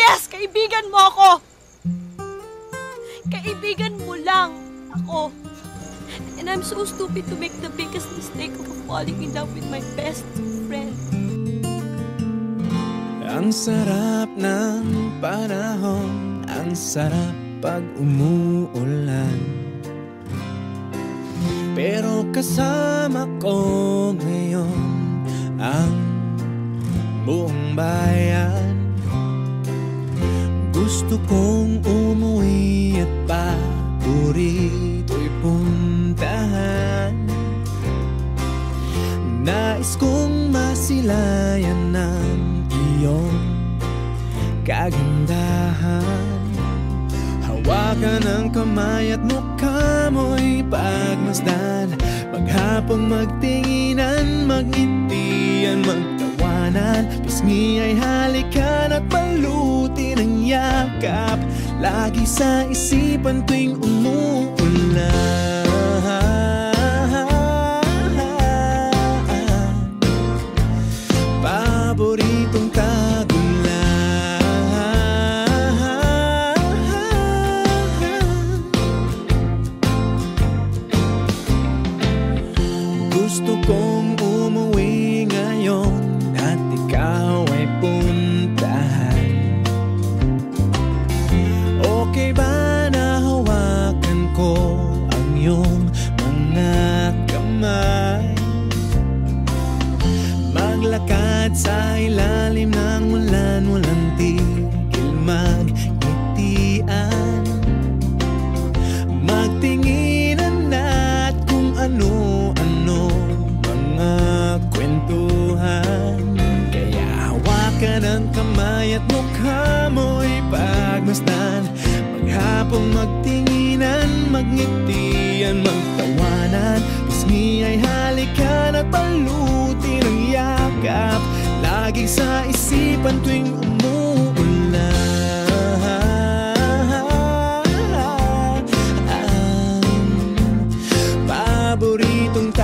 Yes, kaibigan mo ako. Kaibigan mo lang ako. And I'm so stupid to make the biggest mistake of falling in love with my best friend. Ang sarap ng panahon, ang sarap pag umuulan. Pero kasama ko ngayon ang buong bayan. Gusto kong umuwi at paborito'y puntahan. Nais kong masilayan ng iyong kagandahan. Hawakan ang kamay at mukha mo'y pagmasdan. Maghapong magtinginan, magitian, magtawanan. Pisngi ay halikan at balutin ang yakap. Lagi sa isipan tuwing umuulan. Paboritong maglakad sa ilalim ng ulan, walang tigil magkitian. Magtinginan at kung ano-ano mga kwentuhan. Kaya hawakan ang kamay at mukha mo'y pagmasdan. Maghapong magtinginan, magngitian, magtawanan. Pisngi ay halikan at palutin ang yakap. Lagi sa isipan tuwing umuulan. Paboritong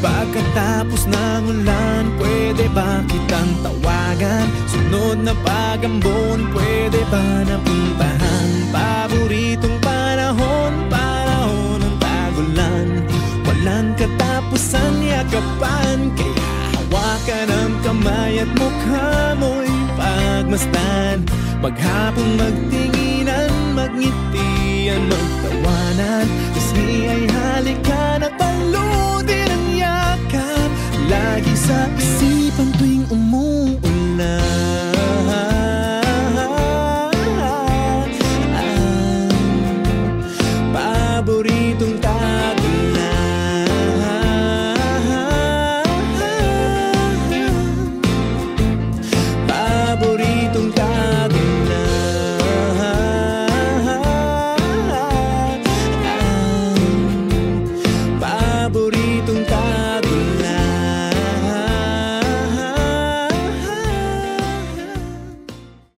pagkatapos ng ulan, pwede ba kitang tawagan? Sunod na pag-ambon, pwede ba napuntahan? Paboritong panahon, panahon ng tagulan. Walang katapusan, yakapan. Kaya hawakan ang kamay at mukha mo'y pagmasdan. Maghapong magtinginan, magngitian, magtawanan. Pisngi ay halikan at palutin ang yakap. Lagi sa